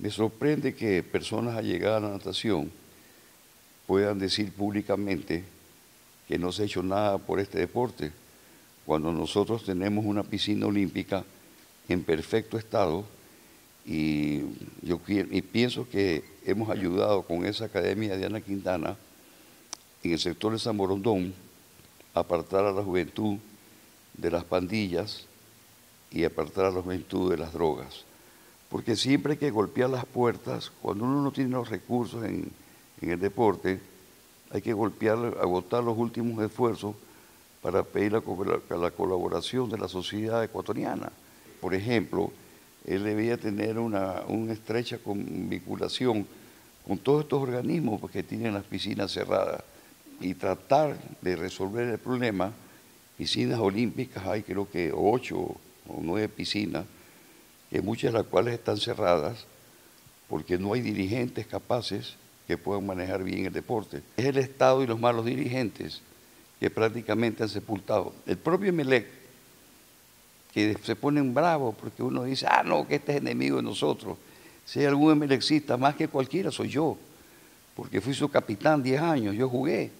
Me sorprende que personas allegadas a la natación puedan decir públicamente que no se ha hecho nada por este deporte, cuando nosotros tenemos una piscina olímpica en perfecto estado, y yo pienso que hemos ayudado con esa academia de Diana Quintana en el sector de San Morondón a apartar a la juventud de las pandillas y apartar a la juventud de las drogas. Porque siempre hay que golpear las puertas. Cuando uno no tiene los recursos en el deporte, hay que golpear, agotar los últimos esfuerzos para pedir la colaboración de la sociedad ecuatoriana. Por ejemplo, él debía tener una estrecha vinculación con todos estos organismos que tienen las piscinas cerradas y tratar de resolver el problema. Piscinas olímpicas, hay creo que 8 o 9 piscinas, que muchas de las cuales están cerradas porque no hay dirigentes capaces que puedan manejar bien el deporte. Es el Estado y los malos dirigentes que prácticamente han sepultado. El propio Emelec, que se ponen bravos porque uno dice, ah, no, que este es enemigo de nosotros. Si hay algún emelecista, más que cualquiera, soy yo, porque fui su capitán 10 años, yo jugué.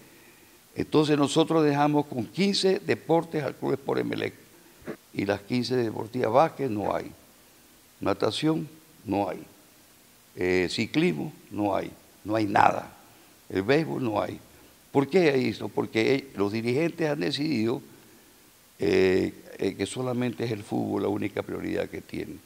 Entonces nosotros dejamos con 15 deportes al Club Sport Emelec, y las 15 deportivas básquet no hay, natación no hay, ciclismo no hay nada, el béisbol no hay. ¿Por qué hay esto? Porque los dirigentes han decidido que solamente es el fútbol la única prioridad que tienen.